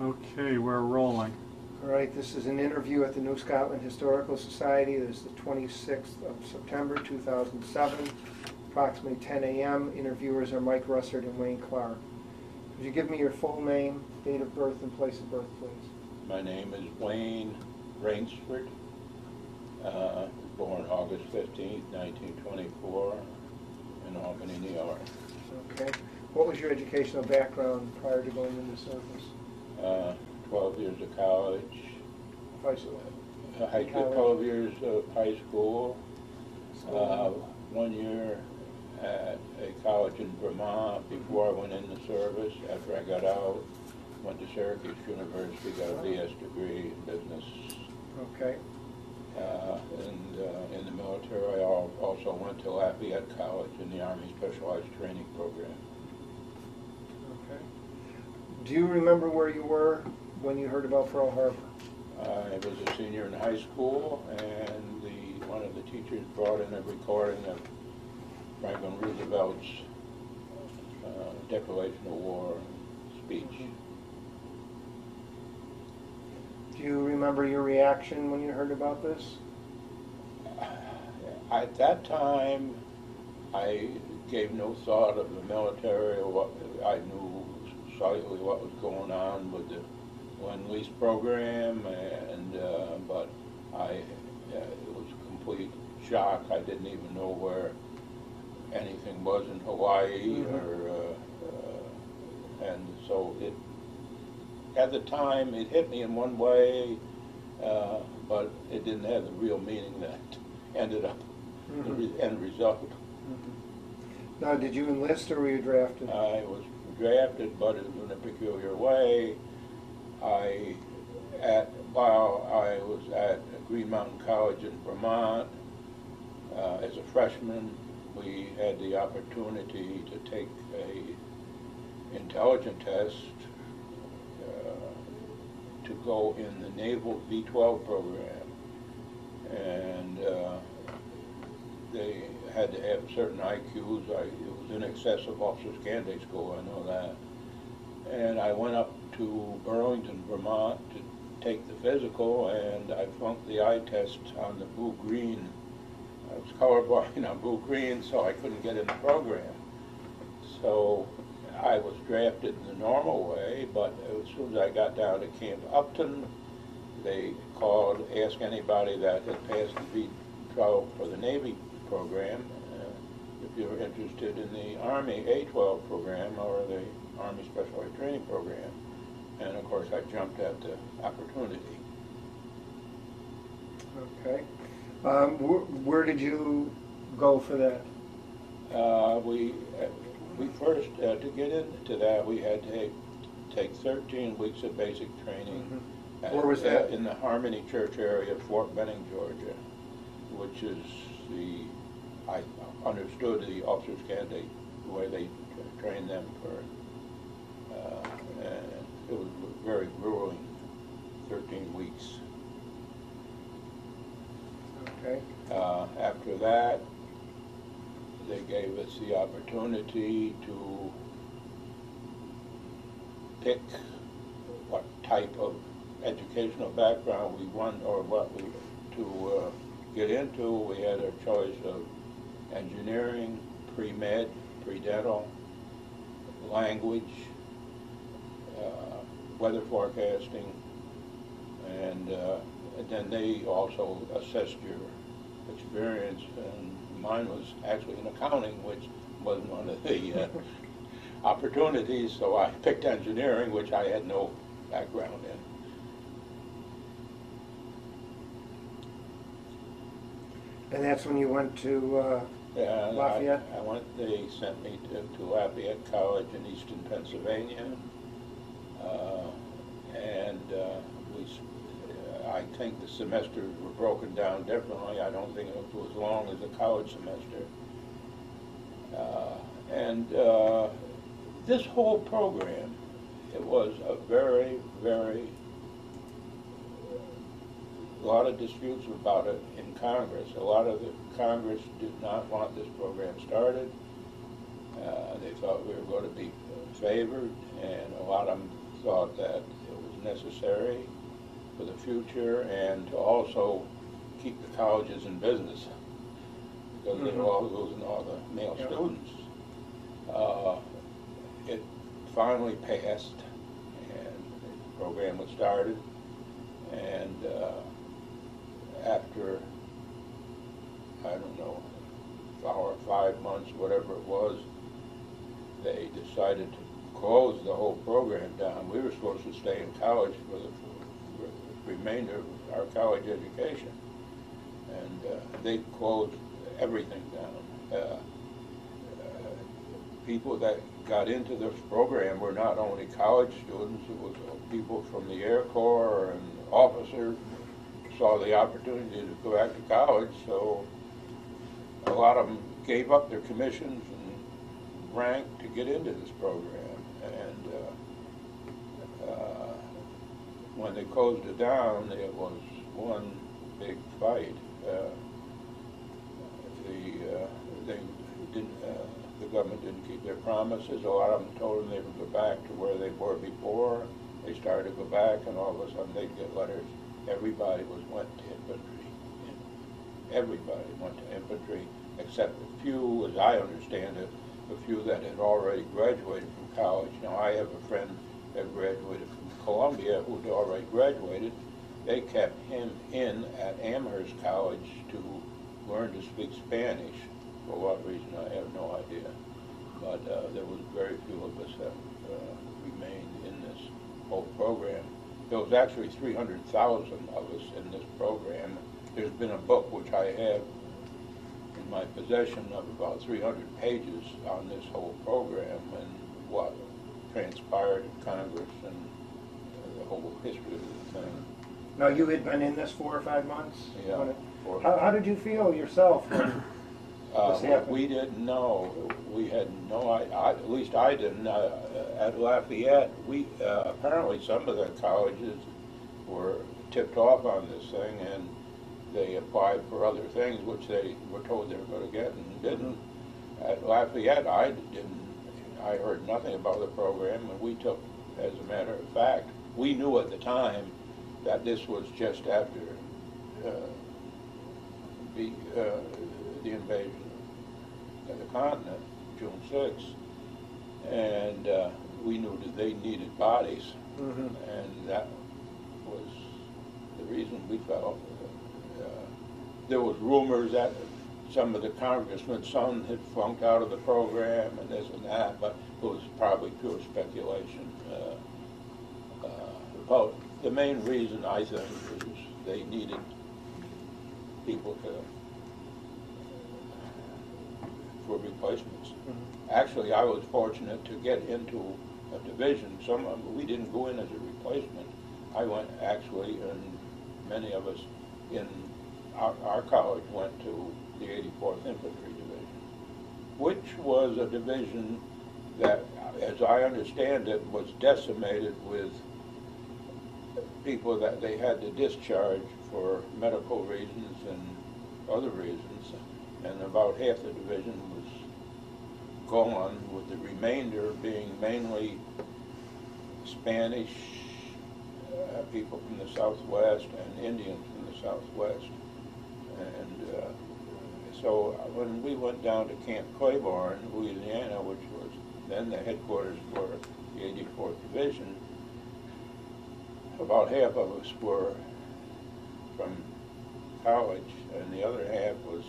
Okay, we're rolling. All right, this is an interview at the New Scotland Historical Society. It is the 26th of September, 2007, approximately 10 a.m. Interviewers are Mike Russert and Wayne Clark. Would you give me your full name, date of birth, and place of birth, please? My name is Wayne Raynsford. Born August 15, 1924, in Albany, New York. Okay. What was your educational background prior to going into service? 12 years of college. High school. 12 years of high school. 1 year at a college in Vermont before I went into service. After I got out, went to Syracuse University, got a BS degree in business. Okay. In the military, I also went to Lafayette College in the Army Specialized Training Program. Okay. Do you remember where you were when you heard about Pearl Harbor? I was a senior in high school, and one of the teachers brought in a recording of Franklin Roosevelt's Declaration of War speech. Mm-hmm. Do you remember your reaction when you heard about this? At that time, I gave no thought of the military. Or what I knew slightly what was going on with the Lend-Lease program, and but it was a complete shock. I didn't even know where anything was in Hawaii, mm-hmm. And so it. At the time, it hit me in one way, but it didn't have the real meaning that ended up mm-hmm. the end result. Mm-hmm. Now, did you enlist or were you drafted? I was drafted, but in a peculiar way. While I was at Green Mountain College in Vermont, as a freshman, we had the opportunity to take an intelligence test to go in the Naval V-12 program, and they had to have certain IQs. It was in excess of Officers' Candidate School, I know that. And I went up to Burlington, Vermont to take the physical, and I flunked the eye test on the blue-green. I was colorblind on blue-green, so I couldn't get in the program. So I was drafted in the normal way, but as soon as I got down to Camp Upton, they called, asked anybody that had passed the V-12 for the Navy program, if you were interested in the Army A-12 program or the Army Specialized Training Program. And of course, I jumped at the opportunity. Okay. Where did you go for that? We first, to get into that, we had to take 13 weeks of basic training. Mm-hmm. Where was that? In the Harmony Church area of Fort Benning, Georgia, which is I understood the officers' candidate, the way they trained them for, and it was very grueling, 13 weeks. Okay. After that, they gave us the opportunity to pick what type of educational background we want or what we to get into. We had a choice of engineering, pre-med, pre-dental, language, weather forecasting, and then they also assessed your experience. And mine was actually in accounting, which wasn't one of the opportunities, so I picked engineering, which I had no background in. And that's when you went to Lafayette? They sent me to Lafayette College in Easton, Pennsylvania, I think the semesters were broken down differently. I don't think it was as long as the college semester. This whole program, it was a very, very lot of disputes about it in Congress. A lot of the Congress did not want this program started. They thought we were going to be favored, and a lot of them thought that it was necessary for the future, and to also keep the colleges in business, because they're all losing all the male students. It finally passed, and the program was started, and after, I don't know, 4 or 5 months, whatever it was, they decided to close the whole program down. We were supposed to stay in college for the remainder of our college education, and they closed everything down. People that got into this program were not only college students, it was people from the Air Corps and officers saw the opportunity to go back to college, so a lot of them gave up their commissions and rank to get into this program. And when they closed it down, it was one big fight. The government didn't keep their promises. A lot of them told them they would go back to where they were before. They started to go back, and all of a sudden they'd get letters. Everybody went to infantry. Everybody went to infantry, except a few, as I understand it, a few that had already graduated from college. Now, I have a friend that graduated from Columbia who'd already graduated. They kept him in at Amherst College to learn to speak Spanish. For what reason, I have no idea. But there was very few of us that remained in this whole program. There was actually 300,000 of us in this program. There's been a book, which I have in my possession, of about 300 pages on this whole program and what transpired in Congress and the whole history of the thing. Now, you had been in this 4 or 5 months? Yeah. How did you feel yourself? We didn't know. We had no idea. At least I didn't. At Lafayette, we apparently some of the colleges were tipped off on this thing, and they applied for other things, which they were told they were going to get and didn't. At Lafayette, I didn't. I heard nothing about the program, and we took, as a matter of fact, we knew at the time that this was just after the invasion of the continent, June 6th, and we knew that they needed bodies, and that was the reason we felt. There was rumors that some of the congressmen's son had flunked out of the program and this and that, but it was probably pure speculation. But the main reason, I think, is they needed people to for replacements. Actually, I was fortunate to get into a division. Some of them, we didn't go in as a replacement. I went actually, and many of us in our college went to the 84th Infantry Division, which was a division that, as I understand it, was decimated with people that they had to discharge for medical reasons and other reasons, and about half the division was gone, with the remainder being mainly Spanish people from the Southwest and Indians from the Southwest. And so when we went down to Camp Claiborne, Louisiana, which was then the headquarters for the 84th Division, about half of us were from college, and the other half was,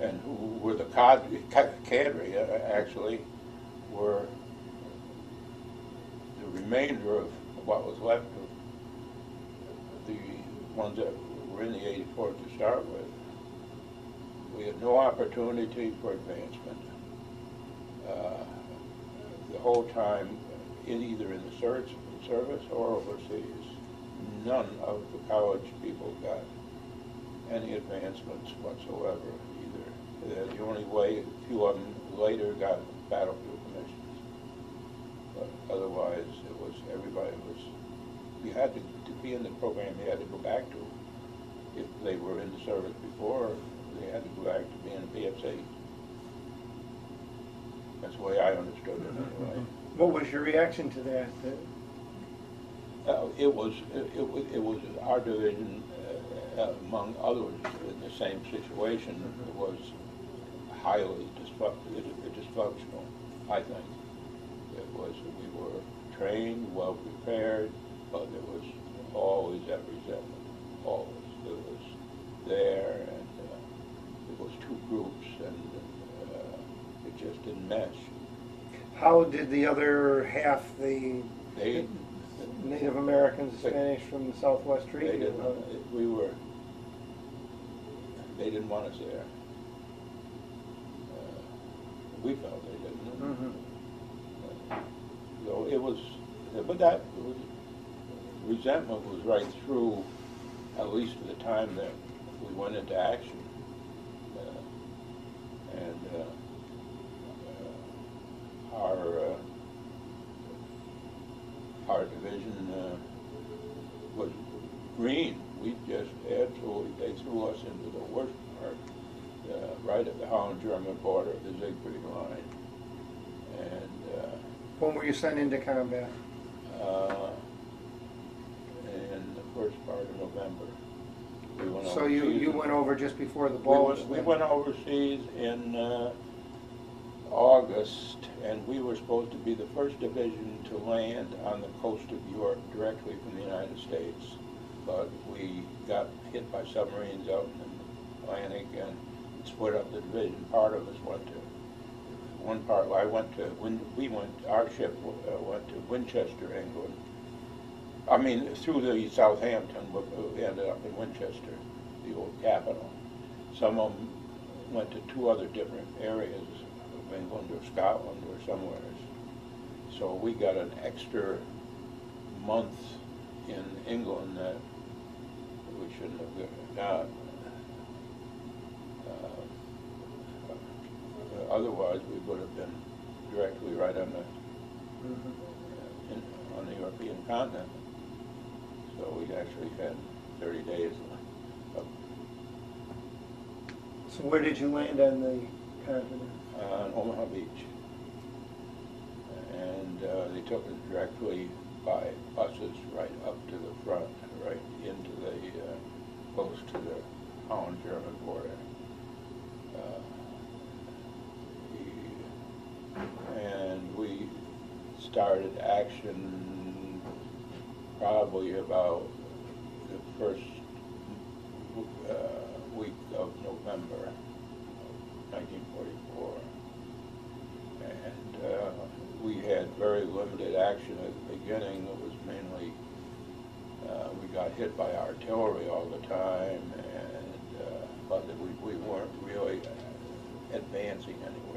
and who were the cadre actually, were the remainder of what was left of the ones that were in the 84th to start with. We had no opportunity for advancement. The whole time, either in the service or overseas, none of the college people got any advancements whatsoever. The only way, a few of them later got battlefield commissions, but otherwise it was, everybody was, you had to be in the program, you had to go back to it. If they were in the service before, they had to go back to being a PFC. That's the way I understood it anyway. What was your reaction to that? It was our division, among others in the same situation, was highly dysfunctional, I think. It was, we were trained, well prepared, but there was always that resentment, always. It was there, and it was two groups, and it just didn't mesh. How did the other half, the Native Americans, Spanish from the Southwest region? They didn't want us there. We felt they didn't. Mm-hmm. So it was, but that was, resentment was right through, at least for the time that we went into action. Our division was green. We just absolutely, they threw us into the worst part, right at the Holland-German border of the Siegfried Line. And when were you sent into combat? In the first part of November. We went so overseas. You went over just before the Bulge? We went overseas in August, and we were supposed to be the first division to land on the coast of Europe directly from the United States, but we got hit by submarines out in the Atlantic and split up the division. Part of us went to one part. I went to our ship went to Winchester, England. I mean, through the Southampton, but we ended up in Winchester, the old capital. Some of them went to two other different areas. England or Scotland or somewhere. So we got an extra month in England that we shouldn't have got. Otherwise, we would have been directly right on the on the European continent. So we actually had 30 days left. So where did you land on the continent? On Omaha Beach, and they took us directly by buses right up to the front, right into the close to the Holland-German border. And we started action probably about the first week of November, 1944. And we had very limited action at the beginning. It was mainly, we got hit by artillery all the time, and but we weren't really advancing anywhere.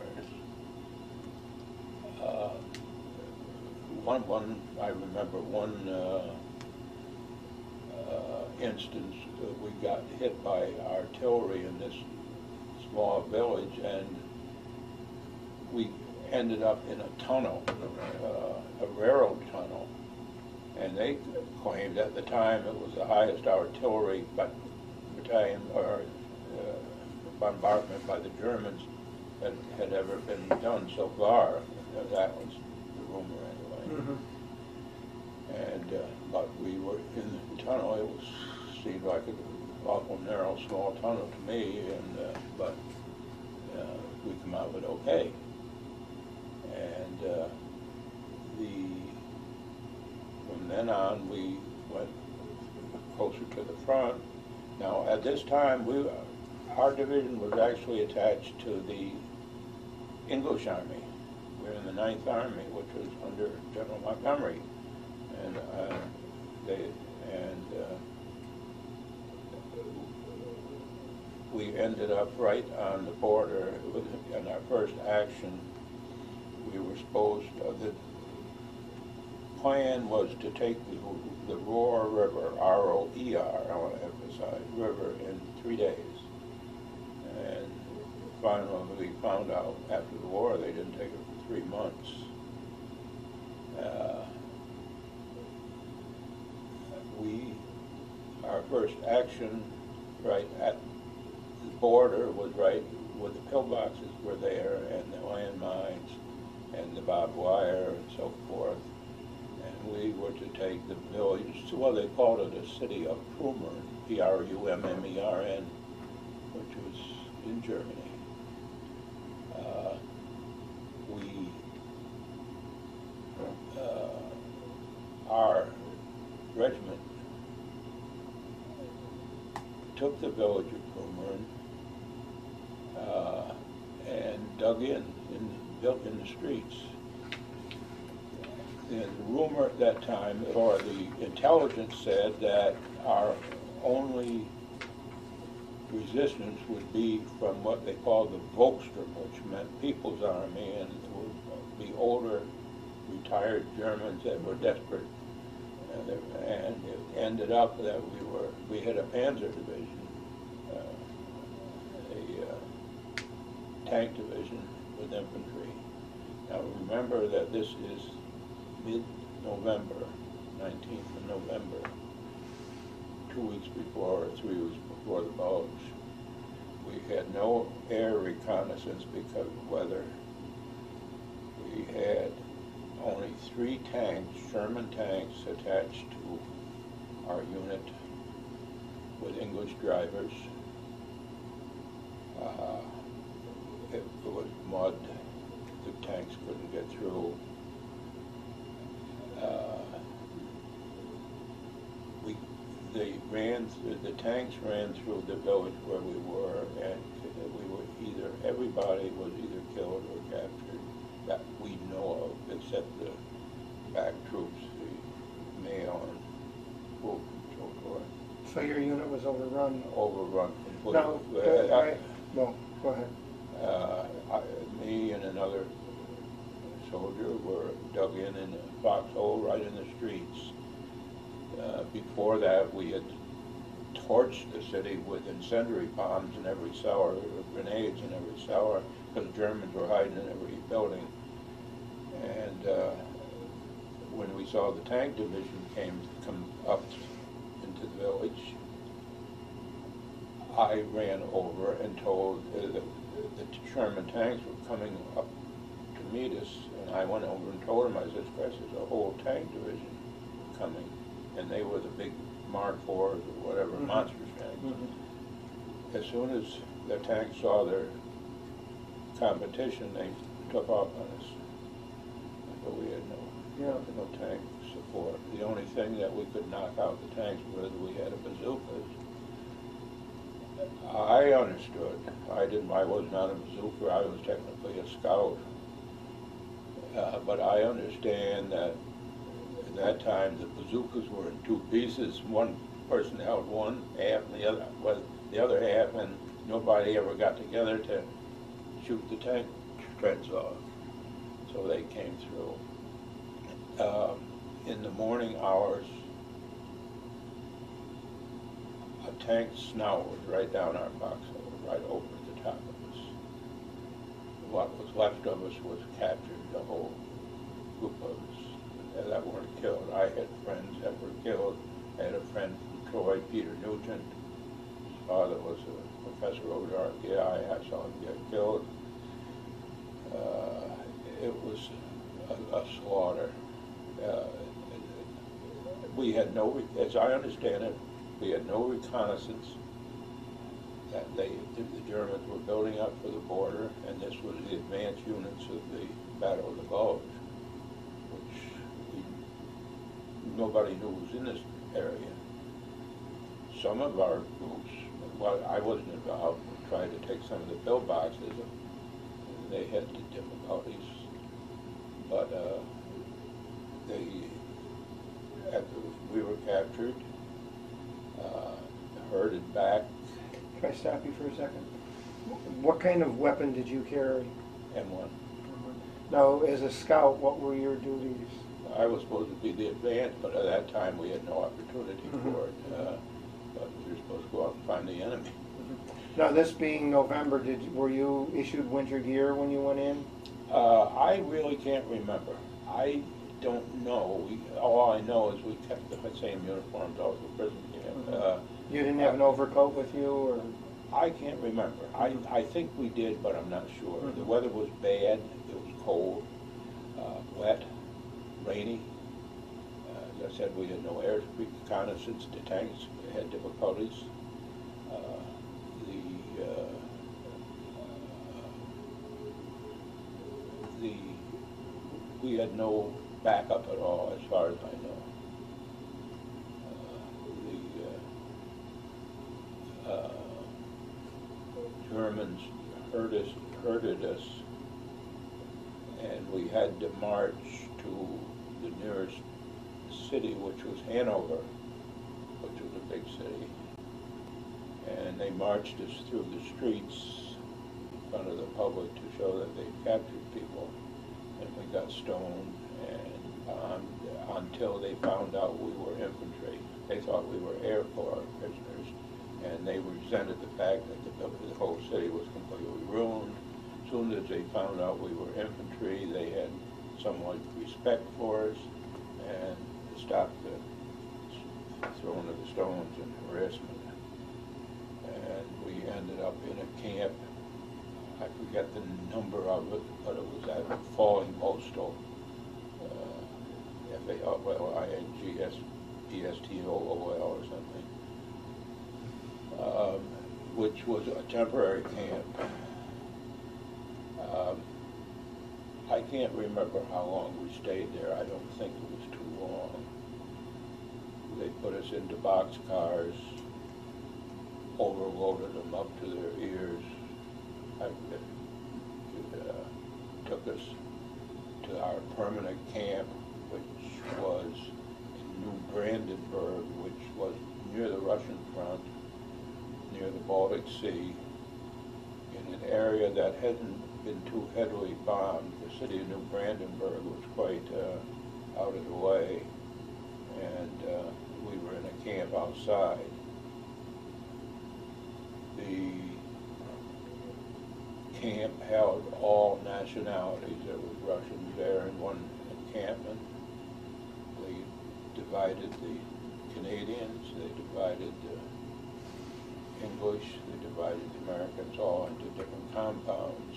I remember one instance, we got hit by artillery in this small village, and we ended up in a tunnel, a railroad tunnel, and they claimed at the time it was the highest artillery battalion or bombardment by the Germans that had ever been done so far. That was the rumor anyway. Mm-hmm. And but we were in the tunnel. It was seemed like it was awful narrow, small tunnel to me, and we come out with okay. And from then on, we went closer to the front. Now, at this time, our division was actually attached to the English Army. We were in the 9th Army, which was under General Montgomery, and we ended up right on the border. In our first action, we were supposed to, the plan was to take the Roar River, R-O-E-R, I want to emphasize, river in 3 days. And finally, we found out after the war they didn't take it for 3 months. Our first action right at the border was right where the pillboxes were there and the landmines and the barbed wire and so forth, and we were to take the village, well, they called it a city of Prummer, P-R-U-M-M-E-R-N, which was in Germany. Our regiment took the village of Prummer and dug in the streets. The rumor at that time, or the intelligence said, that our only resistance would be from what they called the Volkstrom, which meant People's Army, and it would be older, retired Germans that were desperate. And it ended up that we had a panzer division, a tank division with infantry. Now remember that this is mid-November, 19th of November, 2 weeks before, or 3 weeks before the Bulge. We had no air reconnaissance because of weather. We had only 3 tanks, Sherman tanks, attached to our unit with English drivers. It was mud. The tanks couldn't get through. The tanks ran through the village where we were, and everybody was either killed or captured that we know of, except the back troops, the male and folk and so forth. So your unit was overrun? Overrun completely. No, no, go ahead. Me and another soldier were dug in a foxhole right in the streets. Before that, we had torched the city with incendiary bombs in every cellar, or grenades in every cellar, because Germans were hiding in every building. And when we saw the tank division come up into the village, I ran over and told the Sherman tanks were coming up to meet us, and I went over and told them, I said, "Christ, there's a whole tank division coming." And they were the big Mark IVs or whatever, monster tanks. As soon as the tanks saw their competition, they took off on us. But we had no tank support. The only thing that we could knock out the tanks with, we had a bazookas. I understood. I was not a bazooka. I was technically a scout. But I understand that at that time, the bazookas were in 2 pieces. One person held one half, and the other was the other half, and nobody ever got together to shoot the tank treads off. So they came through. In the morning hours, a tank snout was right down our foxhole, right over the top of us. What was left of us was captured, the whole group of us that weren't killed. I had friends that were killed. I had a friend from Troy, Peter Nugent. His father was a professor over at RPI. I saw him get killed. It was a slaughter. We had no, as I understand it, we had no reconnaissance. The Germans were building up for the border, and this was the advance units of the Battle of the Bulge. Nobody knew was in this area. Some of our groups, well, I wasn't involved, tried to take some of the pillboxes, and they had the difficulties. But we were captured, herded back. Can I stop you for a second? What kind of weapon did you carry? M1. Now, as a scout, what were your duties? I was supposed to be the advance, but at that time we had no opportunity for it. But we were supposed to go out and find the enemy. Now, this being November, were you issued winter gear when you went in? I really can't remember. I don't know. All I know is we kept the same uniforms all through prison camp. You didn't have an overcoat with you, or? I can't remember. I think we did, but I'm not sure. The weather was bad. It was cold, wet, rainy, said we had no air reconnaissance. The tanks had difficulties. We had no backup at all, as far as I know. Germans herded us, and we had to march to the nearest city, which was Hanover, which was a big city. And they marched us through the streets in front of the public to show that they captured people. And we got stoned and bombed until they found out we were infantry. They thought we were Air Corps prisoners, and they resented the fact that the whole city was completely ruined. As soon as they found out we were infantry, they had somewhat respect for us and stopped the throwing of the stones and harassment. And we ended up in a camp. I forget the number of it, but it was at Fallingsstool, F-A-L-L-I-N-G-S-E-S-T-O-O-L or something, which was a temporary camp. I can't remember how long we stayed there. I don't think it was too long. They put us into boxcars, overloaded them up to their ears. Took us to our permanent camp, which was in Neubrandenburg, which was near the Russian front, near the Baltic Sea, in an area that hadn't been too heavily bombed. The city of Neubrandenburg was quite out of the way, and we were in a camp outside. The camp held all nationalities. There was Russians there in one encampment. They divided the Canadians, they divided the English, they divided the Americans, all into different compounds.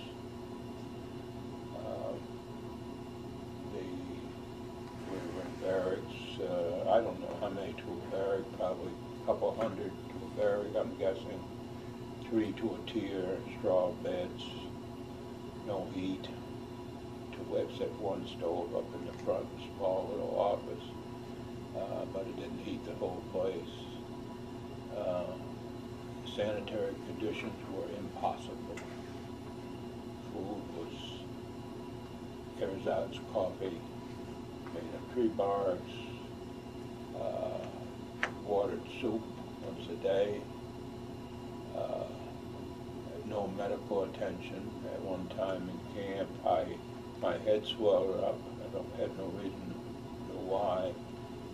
We were in barracks, I don't know how many to a barrack, probably a couple hundred to a barrack, I'm guessing. 3 to a tier, straw beds, no heat, except one stove up in the front, small little office, but it didn't heat the whole place. Sanitary conditions were impossible. Food was Erzat's coffee, made of tree barks, watered soup once a day. No medical attention. At one time in camp, my head swelled up. I had no reason to know why.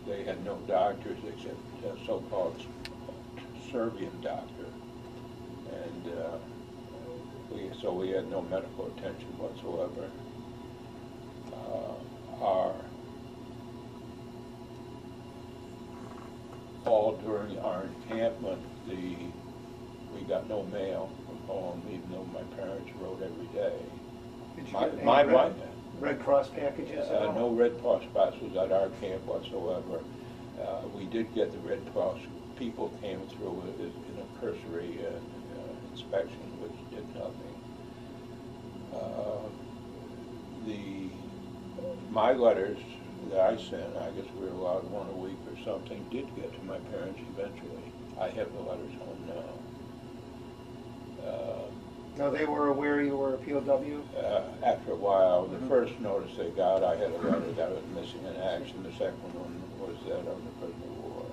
They had no doctors except a so-called Serbian doctor, and so we had no medical attention whatsoever. During our encampment, we got no mail from home, even though my parents wrote every day. Did you get any Red Cross packages at all? No Red Cross buses at our camp whatsoever. We did get the Red Cross. People came through in a cursory inspection, which did nothing. My letters that I sent, I guess we were allowed one a week or something, did get to my parents eventually. I have the letters home now. No, they were aware you were a POW? After a while, the first notice they got, I had a letter that was missing in action. The second one was that I was a prisoner of war.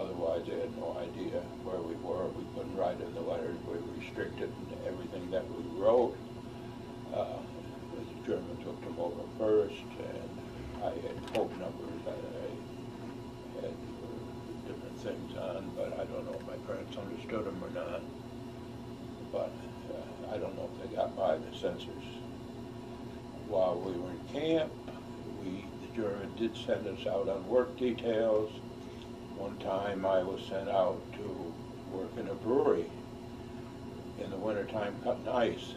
Otherwise, they had no idea where we were. We couldn't write in the letters. We were restricted in everything that we wrote. The Germans took them over first, and I had code numbers that I had different things on, but I don't know if my parents understood them or not. But I don't know if they got by the censors. While we were in camp, the Germans did send us out on work details. One time I was sent out to work in a brewery in the wintertime cutting ice.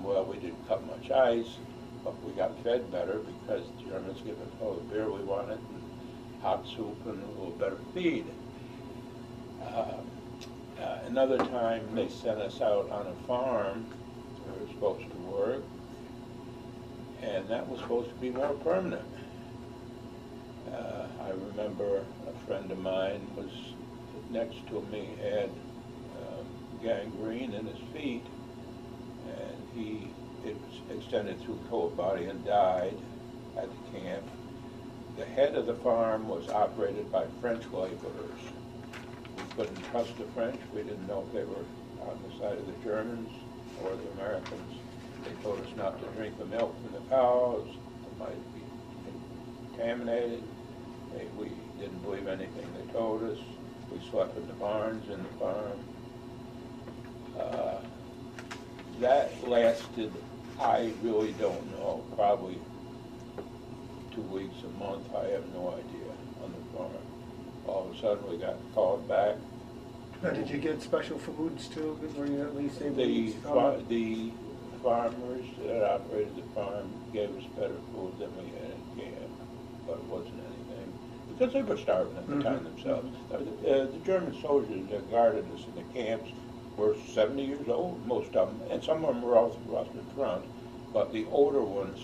Well, we didn't cut much ice, but we got fed better because the Germans gave us all the beer we wanted and hot soup and a little better feed. Another time they sent us out on a farm where we were supposed to work, and that was supposed to be more permanent. I remember a friend of mine was next to me, had gangrene in his feet, and it extended through the whole body and died at the camp. The head of the farm was operated by French laborers. We couldn't trust the French. We didn't know if they were on the side of the Germans or the Americans. They told us not to drink the milk from the cows. It might be contaminated. We didn't believe anything they told us. We slept in the barns in the farm. That lasted, I really don't know, probably 2 weeks, a month, I have no idea, on the farm. All of a sudden we got called back. Now, did you get special foods too? Were you at least able to farm? The farmers that operated the farm gave us better food than we had in camp, but it wasn't anything, because they were starving at the time themselves. The German soldiers that guarded us in the camps were 70 years old, most of them, and some of them were also rusted front, but the older ones,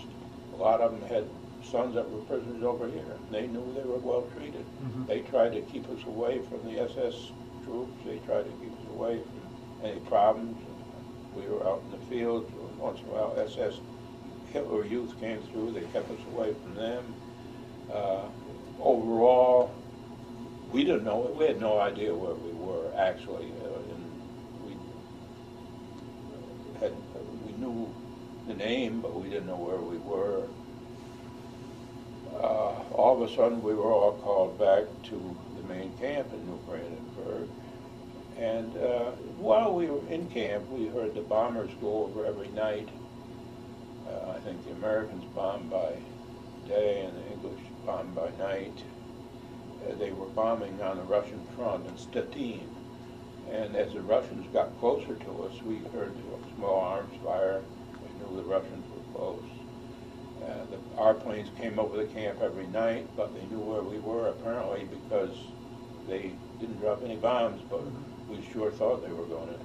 a lot of them had sons that were prisoners over here. They knew they were well treated. They tried to keep us away from the SS troops. They tried to keep us away from any problems. We were out in the field. Once in a while, SS Hitler Youth came through. They kept us away from them. Overall, we didn't know. We had no idea where we were, actually. We knew the name, but we didn't know where we were. All of a sudden, we were all called back to the main camp in Neubrandenburg. And while we were in camp, we heard the bombers go over every night. I think the Americans bombed by day and the English bombed by night. They were bombing on the Russian front in Stettin. And as the Russians got closer to us, we heard the small arms fire. We knew the Russians were close. Our planes came over the camp every night, but they knew where we were, apparently, because they didn't drop any bombs, but we sure thought they were going to.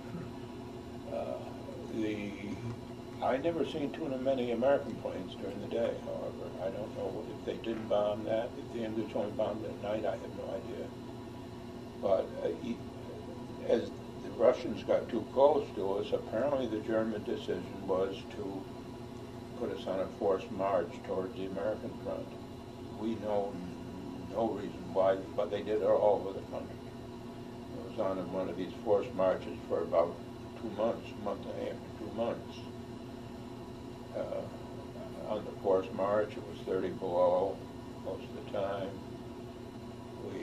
I never seen too many American planes during the day, however. I don't know if they didn't bomb that, if the English only bombed at night, I have no idea. But as the Russians got too close to us, apparently the German decision was to put us on a forced march towards the American front. We know no reason why, but they did it all over the country. It was on one of these forced marches for about 2 months, a month and a half, 2 months. On the forced march, it was 30 below most of the time. We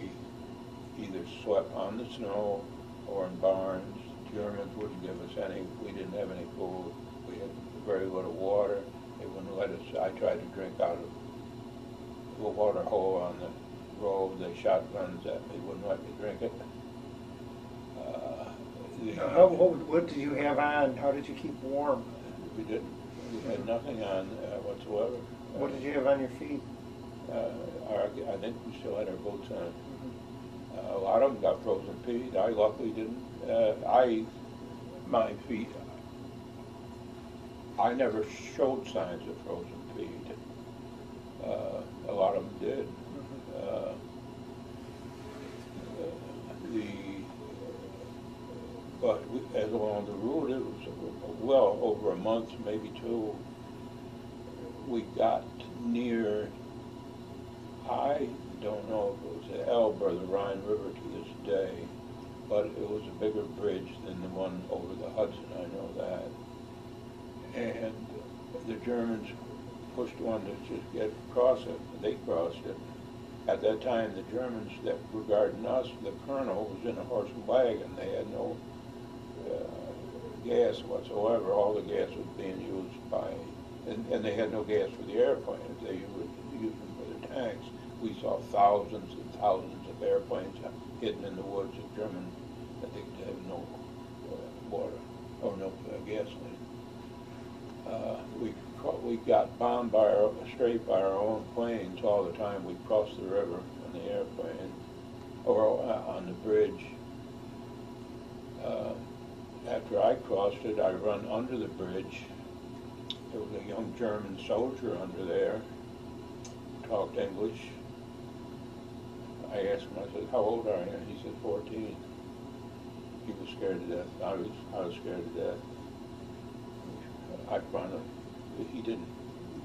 either slept on the snow or in barns. The Germans wouldn't give us any. We didn't have any food. We had very little water. They wouldn't let us. I tried to drink out of a water hole on the road. They shot guns at me. Wouldn't let me drink it. What did you have on? How did you keep warm? We didn't. We had nothing on whatsoever. What did you have on your feet? I think we still had our boots on. A lot of them got frozen feet. I luckily didn't. My feet, I never showed signs of frozen feet. A lot of them did. But along the route, it was well over a month, maybe two. We got near, I don't know if it was the Elbe or the Rhine River to this day, but it was a bigger bridge than the one over the Hudson, I know that. And the Germans pushed one to just get across it, and they crossed it. At that time, the Germans that were guarding us, the colonel was in a horse and wagon. They had no gas whatsoever. All the gas was being used by, and they had no gas for the airplanes. They would use them for their tanks. We saw thousands and thousands of airplanes hidden in the woods of Germany that they could have no water or no gasoline. We we got bombed by our straight by our own planes all the time. We'd cross the river on the airplane or on the bridge. After I crossed it, I run under the bridge. There was a young German soldier under there, talked English. I asked him, I said, how old are you? He said, 14. He was scared to death. I was scared to death. I finally, he didn't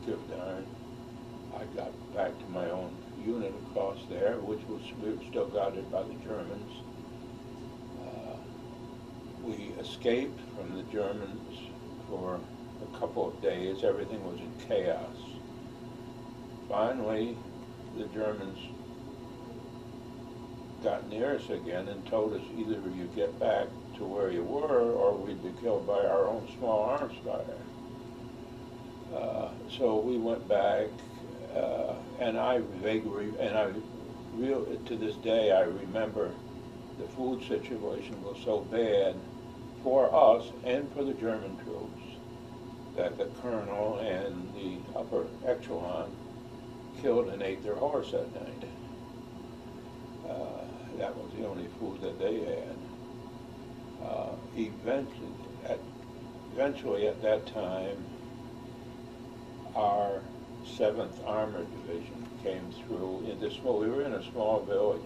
give a darn. I got back to my own unit across there, which was, we were still guarded by the Germans. We escaped from the Germans for a couple of days. Everything was in chaos. Finally, the Germans got near us again and told us either you get back to where you were or we'd be killed by our own small arms fire. So we went back, and I vaguely, and I real to this day I remember the food situation was so bad for us and for the German troops that the colonel and the upper echelon killed and ate their horse that night. That was the only food that they had. Eventually at that time, our 7th Armored Division came through. We were in a small village.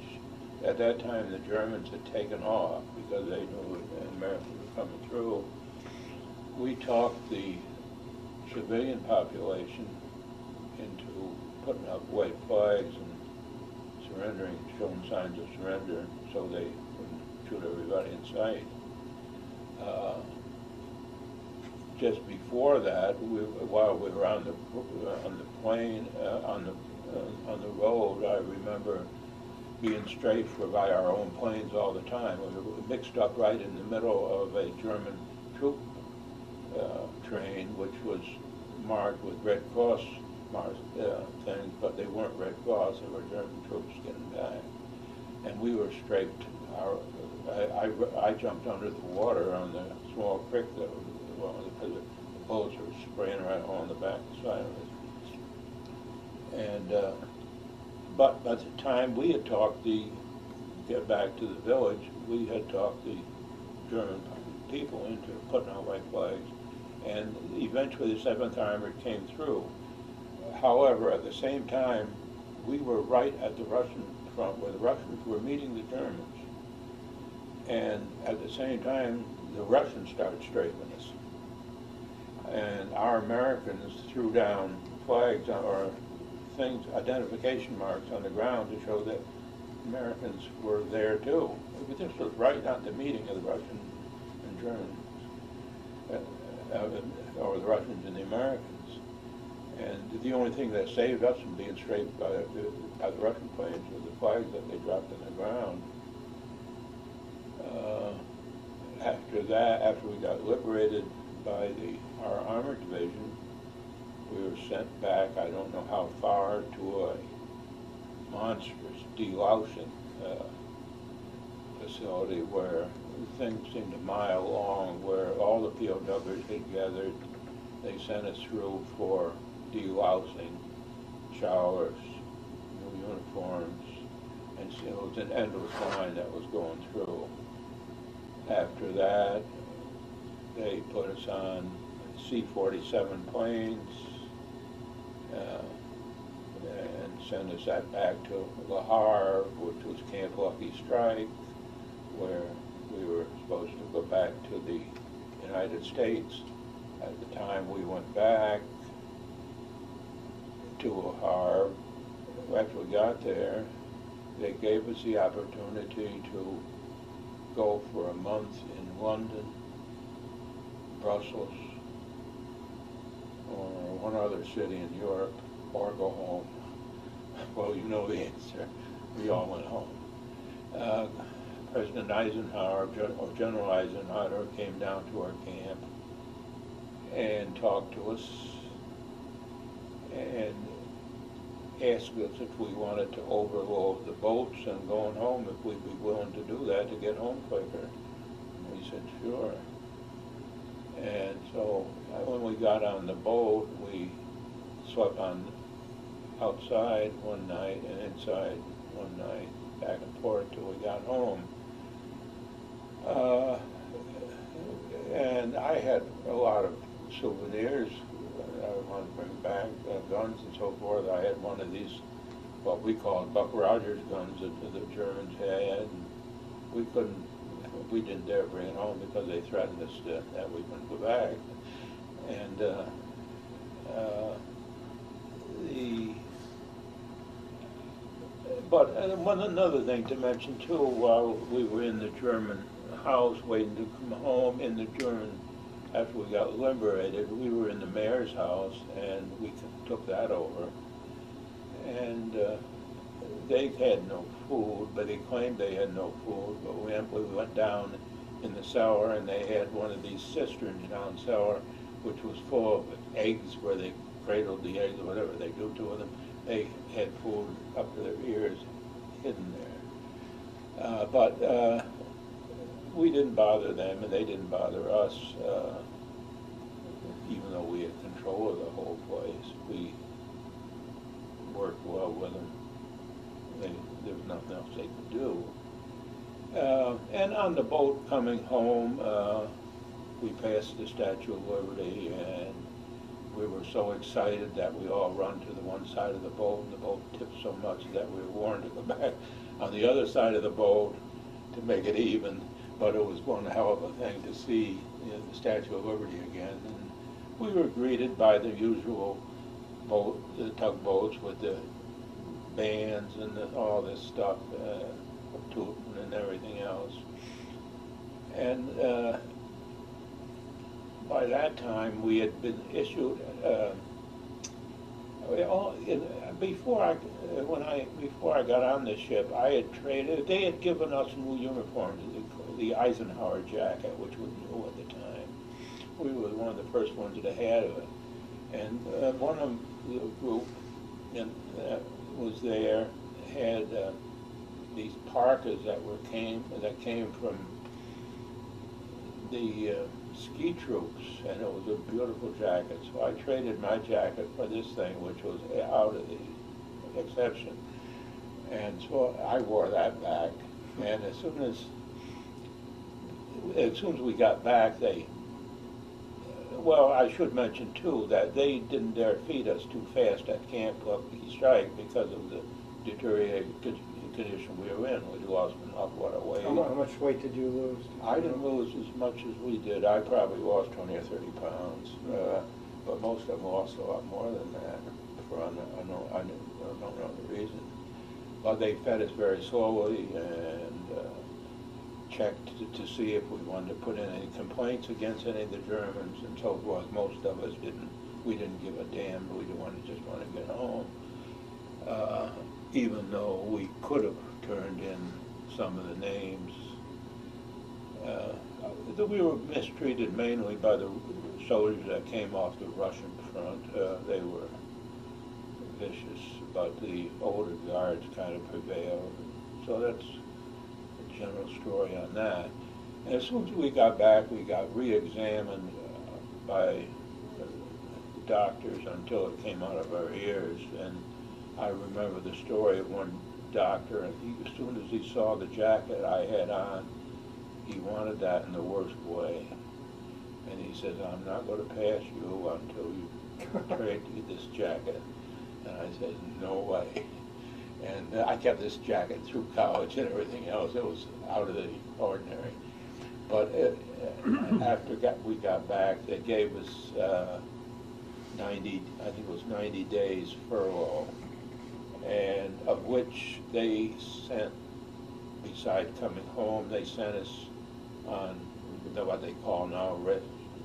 At that time, the Germans had taken off because they knew the Americans were coming through. We talked the civilian population into putting up white flags and surrendering, showing signs of surrender, so they wouldn't shoot everybody in sight. Just before that, while we were on the road, I remember being strafed by our own planes all the time. We were mixed up right in the middle of a German troop train, which was marked with Red Cross things, but they weren't Red Cross, they were German troops getting back. And we were strafed. I jumped under the water on the small creek that was, because the bullets were spraying right along the back side of it. And, but by the time we had talked the, get back to the village, we had talked the German people into putting out white flags. And eventually the 7th Army came through. However, at the same time, we were right at the Russian front where the Russians were meeting the Germans. And at the same time, the Russians started strafing us. And our Americans threw down flags or things, identification marks on the ground to show that Americans were there too. This was right at the meeting of the Russians and Germans, or the Russians and the Americans. And the only thing that saved us from being strafed by the Russian planes was the flags that they dropped on the ground. After that, after we got liberated by our armored division, we were sent back, I don't know how far, to a monstrous delousing facility where things seemed a mile long, where all the POWs had gathered. They sent us through for delousing, showers, new uniforms, and so it was an endless line that was going through. After that, they put us on C-47 planes and sent us back to Le Havre, which was Camp Lucky Strike, where we were supposed to go back to the United States. At the time we went back to Le Havre, after we got there, they gave us the opportunity to go for a month in London, Brussels, or one other city in Europe, or go home. Well, you know the answer. We all went home. President Eisenhower, or General Eisenhower, came down to our camp and talked to us and asked us if we wanted to overload the boats and going home, if we'd be willing to do that to get home quicker. And we said, sure. And so when we got on the boat, we slept on outside one night and inside one night, back and forth till we got home. And I had a lot of souvenirs I wanted to bring back, guns and so forth. I had one of these, what we called Buck Rogers guns, that the Germans had. And we didn't dare bring it home because they threatened us that we wouldn't go back. And but one another thing to mention too, while we were in the German house waiting to come home in the German, after we got liberated, we were in the mayor's house and we took that over. And they had no food, but they claimed they had no food, but we went down in the cellar and they had one of these cisterns down cellar, which was full of eggs where they cradled the eggs or whatever they do to them. They had food up to their ears hidden there. But we didn't bother them and they didn't bother us, even though we had control of the whole place. We worked well with them. There was nothing else they could do. And on the boat coming home, we passed the Statue of Liberty, and we were so excited that we all run to the one side of the boat, and the boat tipped so much that we were warned to go back on the other side of the boat to make it even. But it was one hell of a thing to see, you know, the Statue of Liberty again. And we were greeted by the usual boat, the tugboats with the bands and all this stuff, Tootin and everything else. And by that time, we had been issued. Before I got on the ship, I had traded. They had given us new uniforms, the Eisenhower jacket, which was new at the time. We were one of the first ones that had it. And one of the group that was there had these parkas that came from the ski troops, and it was a beautiful jacket. So I traded my jacket for this thing, which was out of the exception. And so I wore that back. And as soon as we got back, they. Well, I should mention, too, that they didn't dare feed us too fast at Camp Lucky Strike because of the deteriorated condition we were in. We lost an awful lot of weight. How much weight did you lose? I didn't lose as much as we did. I probably lost 20 or 30 pounds, but most of them lost a lot more than that for I don't know the reason. But they fed us very slowly and checked to see if we wanted to put in any complaints against any of the Germans and so forth. Most of us didn't. We didn't give a damn. We just wanted to get home, even though we could have turned in some of the names. We were mistreated mainly by the soldiers that came off the Russian front. They were vicious, but the older guards kind of prevailed. So that's general story on that. And as soon as we got back, we got re-examined by doctors until it came out of our ears. And I remember the story of one doctor, and as soon as he saw the jacket I had on, he wanted that in the worst way. And he says, "I'm not going to pass you until you trade me this jacket." And I said, "No way." And I kept this jacket through college and everything else. It was out of the ordinary. But after we got back, they gave us 90 days furlough, and of which they sent, beside coming home, they sent us on what they call now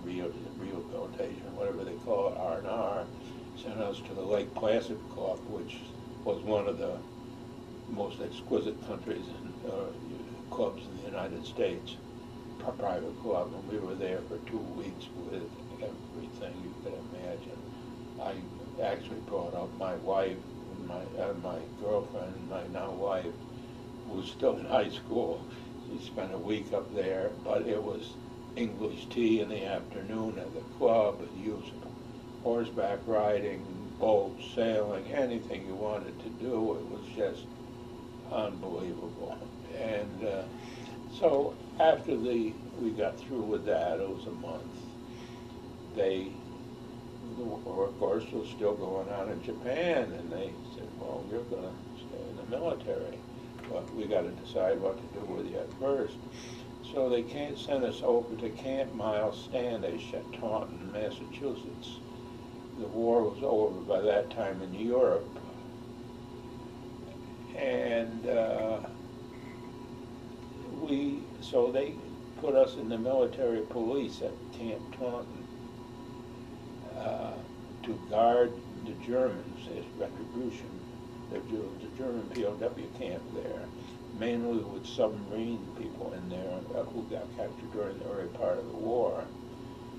rehabilitation, whatever they call it, R&R, sent us to the Lake Placid Club, which was one of the most exquisite countries and clubs in the United States, a private club, and we were there for 2 weeks with everything you could imagine. I actually brought up my wife, and my girlfriend, and my now wife, who was still in high school. She spent a week up there, but it was English tea in the afternoon at the club and use horseback riding, boat sailing, anything you wanted to do. It was just unbelievable. And so after we got through with that, it was a month. The war, of course, was still going on in Japan, and they said, well, you're going to stay in the military, but we got to decide what to do with you at first. So they sent us over to Camp Miles Standish at Taunton, Massachusetts. The war was over by that time in Europe, and so they put us in the military police at Camp Taunton to guard the Germans as retribution. There was a German POW camp there, mainly with submarine people in there who got captured during the early part of the war.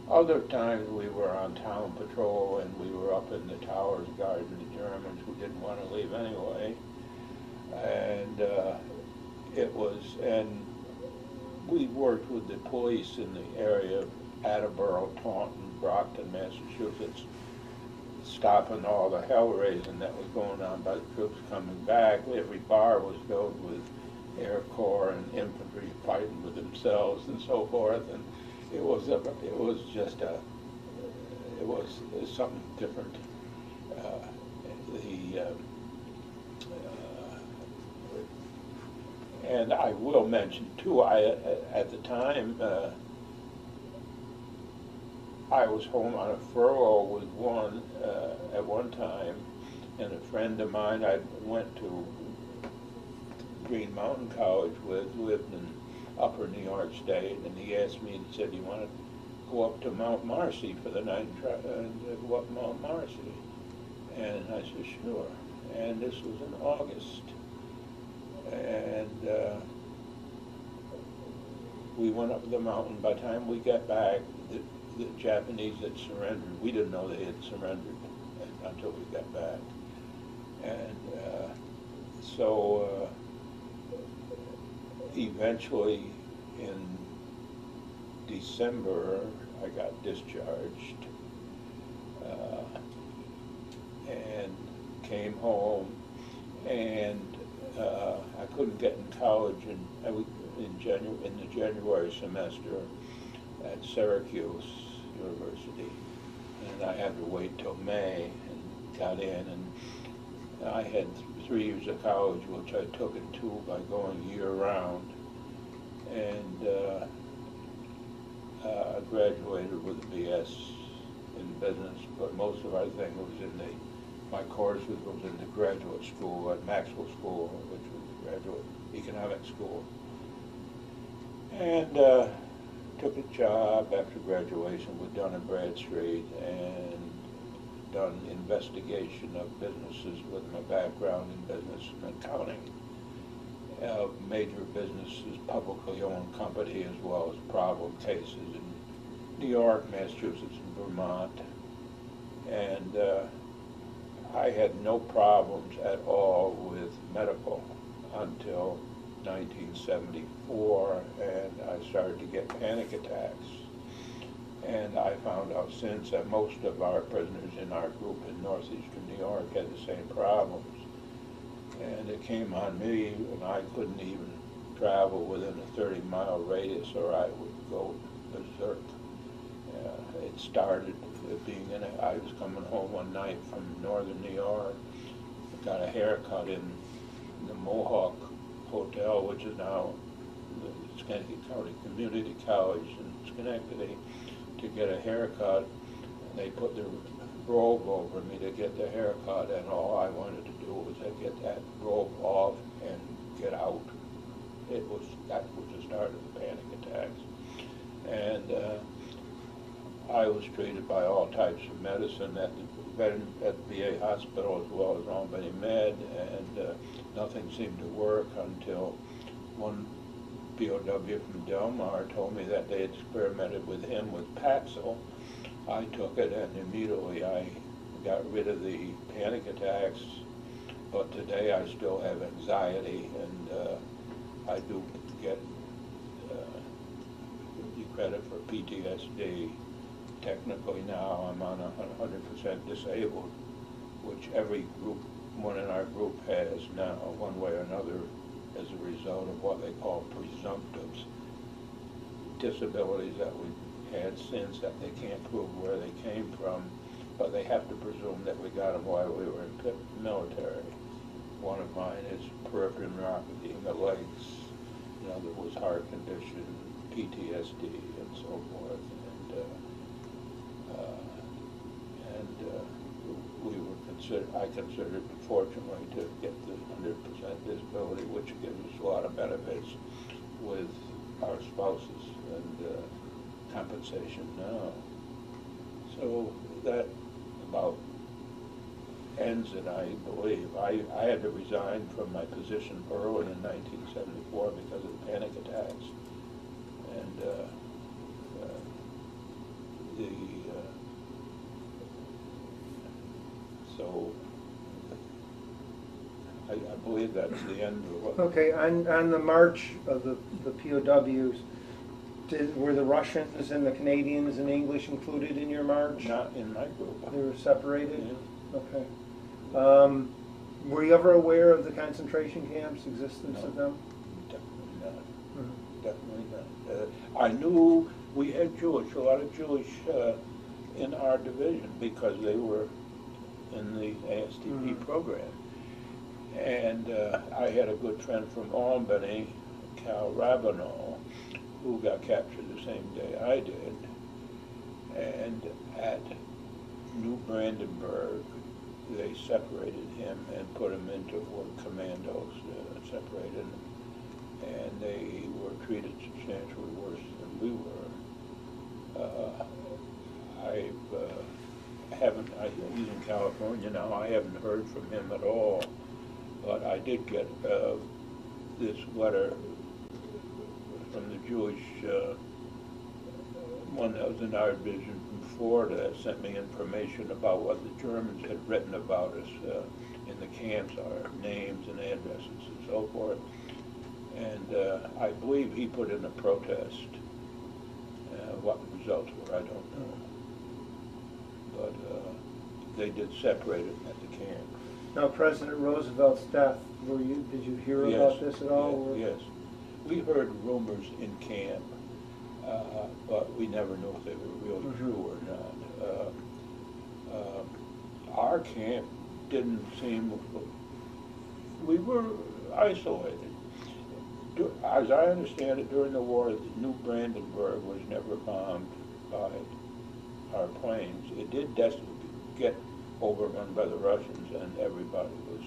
Other times we were on town patrol and we were up in the towers guarding the Germans who didn't want to leave anyway. And we worked with the police in the area of Attleboro, Taunton, Brockton, Massachusetts, stopping all the hell-raising that was going on by the troops coming back. Every bar was filled with Air Corps and infantry fighting with themselves and so forth. And it was something different. And I will mention too, at the time, I was home on a furlough with at one time, and a friend of mine I went to Green Mountain College with, lived in Upper New York State, and he asked me and said, "You want to go up to Mount Marcy for the night and go up Mount Marcy?" And I said, "Sure." And this was in August, and we went up the mountain. By the time we got back, the Japanese had surrendered. We didn't know they had surrendered until we got back. And eventually in December, I got discharged and came home. And I couldn't get in college in the January semester at Syracuse University, and I had to wait till May and got in, and I had 3 years of college, which I took in two by going year-round, and I graduated with a BS in business, but most of our thing was my courses was in the graduate school at Maxwell School, which was the graduate economic school, and took a job after graduation with Dun & Bradstreet and done investigation of businesses with my background in business and accounting, major businesses, publicly owned company, as well as problem cases in New York, Massachusetts, and Vermont. And I had no problems at all with medical until 1974, and I started to get panic attacks. And I found out since that most of our prisoners in our group in northeastern New York had the same problems. And it came on me, and I couldn't even travel within a 30-mile radius or I would go berserk. It started being I was coming home one night from northern New York, got a haircut in the Mohawk Hotel, which is now the Schenectady County Community College in Schenectady, to get a haircut. They put the robe over me to get the haircut, and all I wanted to do was to get that robe off and get out. That was the start of the panic attacks. And I was treated by all types of medicine at the VA hospital as well as on Albany Med, and nothing seemed to work until one POW from Del Mar told me that they had experimented with him with Paxil. I took it and immediately I got rid of the panic attacks, but today I still have anxiety, and I do get credit for PTSD. Technically now I'm on 100% disabled, which every group, one in our group has now, one way or another, as a result of what they call presumptives, disabilities that we've had since that they can't prove where they came from, but they have to presume that we got them while we were in the military. One of mine is peripheral neuropathy in the legs, another was heart condition, PTSD, and so forth. I considered, fortunately, to get this 100% disability, which gives us a lot of benefits with our spouses and compensation now. So that about ends it, I believe. I had to resign from my position early in 1974 because of the panic attacks. And so I believe that's the end of what. Okay, on the march of the POWs, were the Russians and the Canadians and English included in your march? Not in my group. They were separated? Yeah. Okay. Were you ever aware of the concentration camps, existence of them? Definitely not. Mm-hmm. Definitely not. I knew we had a lot of Jewish in our division because they were in the ASTP program. And I had a good friend from Albany, Cal Rabineau, who got captured the same day I did. And at Neubrandenburg, they separated him and put him into what commandos separated him. And they were treated substantially worse than we were. He's in California now. I haven't heard from him at all, but I did get this letter from the Jewish one that was in our division from Florida that sent me information about what the Germans had written about us in the camps, our names and addresses and so forth. And I believe he put in a protest. What the results were, I don't know. But they did separate it at the camp. Now, President Roosevelt's death, did you hear about this at all? Yes, we heard rumors in camp, but we never knew if they were really true or not. Our camp didn't seem, we were isolated. As I understand it, during the war, New Brandenburg was never bombed by our planes. It did get overrun by the Russians, and everybody was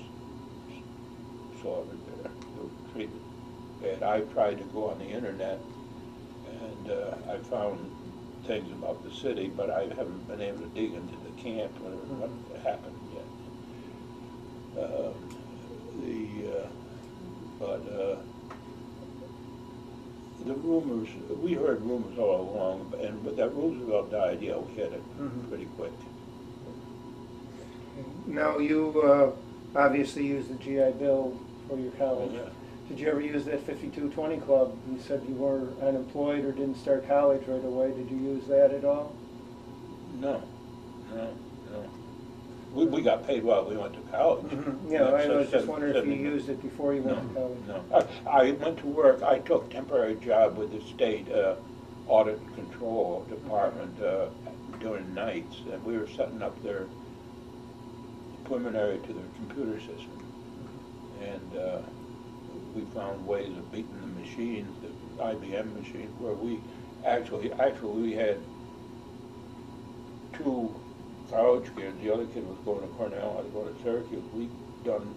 slaughtered there. They were treated bad. I tried to go on the internet, and I found things about the city, but I haven't been able to dig into the camp or what happened yet. The rumors, we heard rumors all along, but that Roosevelt died, yeah, we hit it pretty quick. Now, you obviously used the GI Bill for your college. Oh, yeah. Did you ever use that 5220 club? You said you were unemployed or didn't start college right away. Did you use that at all? No, no, no. We got paid while we went to college. Yeah, I was just wondering if you used it before you went to college. No, I went to work. I took a temporary job with the state audit and control department during nights, and we were setting up their preliminary to their computer system, and we found ways of beating the machines, the IBM machine, where we actually we had two college kids. The other kid was going to Cornell, I was going to Syracuse. We'd done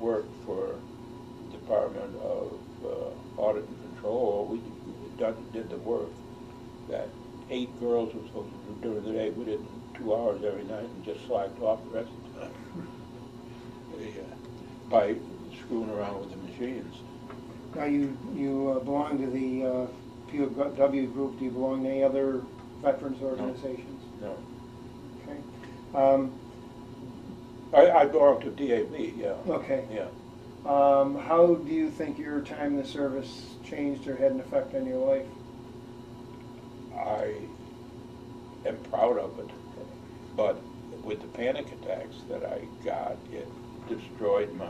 work for the Department of Audit and Control. We did the work that 8 girls were supposed to do during the day. We did 2 hours every night and just slacked off the rest of the time by screwing around with the machines. Now you belong to the POW group. Do you belong to any other veterans organizations? No. I belong to DAV, yeah. Okay. Yeah. How do you think your time in the service changed or had an effect on your life? I am proud of it, but with the panic attacks that I got, it destroyed my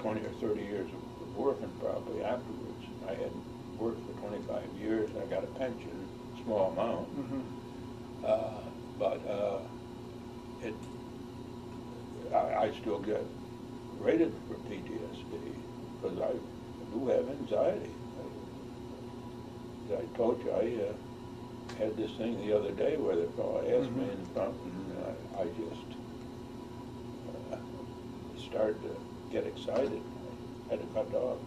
20 or 30 years of working probably afterwards. I hadn't worked for 25 years, I got a pension, small amount, but I still get rated for PTSD because I do have anxiety. I told you I had this thing the other day where the fellow asked me in front, and I just started to get excited. I had to cut off.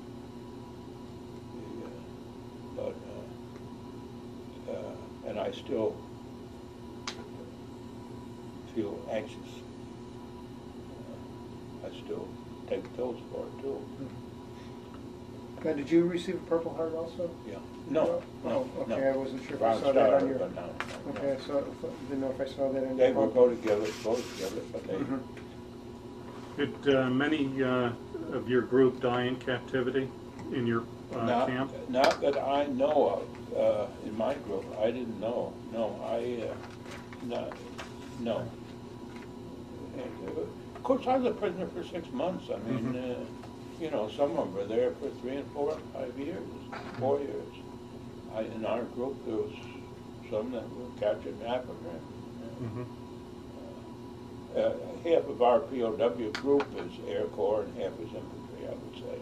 And I still feel anxious. I still take pills for it too. Now, did you receive a Purple Heart also? Yeah. No. No. Oh, okay, no. I wasn't sure if I saw that on your. No. Okay, so I didn't know if I saw that on your. They will go together, both together, but they. Did many of your group die in captivity in your camp? Not that I know of. In my group, I didn't know. No, no. Of course, I was a prisoner for 6 months. I mean. You know, some of them were there for 3 and 4 and 5 years, 4 years. In our group, there was some that were captured in Africa. Half of our POW group is Air Corps and half is infantry, I would say.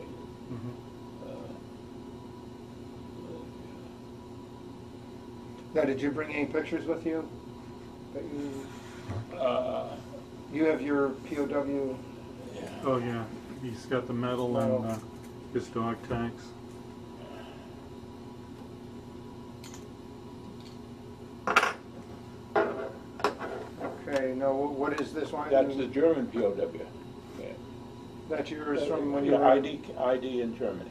Now, did you bring any pictures with you? That you, you have your POW? Yeah. Oh, yeah. He's got the medal and his dog tags. Okay, now what is this one? That's the German POW. Yeah. That's yours from when you were... ID in Germany.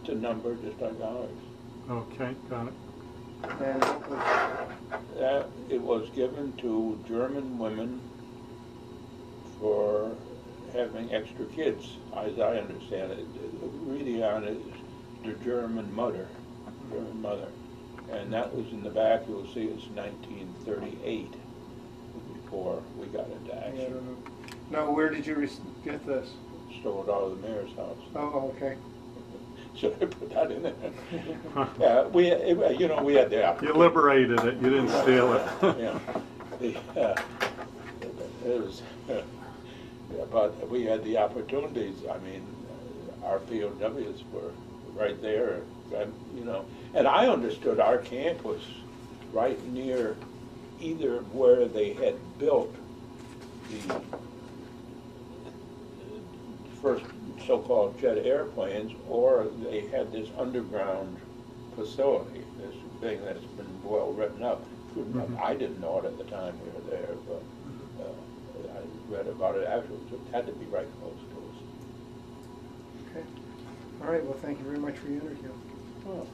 It's a number just like ours. Okay, got it. And what was that? It was given to German women for having extra kids, as I understand it. Really on it is the German mother. And that was in the back, you'll see it's 1938 before we got into action. Now, where did you get this? Stole it out of the mayor's house. Oh, okay. Should I put that in there? We had the opportunity. You liberated it, you didn't steal it. It was... But we had the opportunities. I mean, our POWs were right there, and, you know. And I understood our camp was right near either where they had built the first so-called jet airplanes, or they had this underground facility, this thing that's been well written up. I didn't know it at the time we were there, but. Read about it afterwards. It had to be right close to us. Okay. All right. Well, thank you very much for your interview. Well,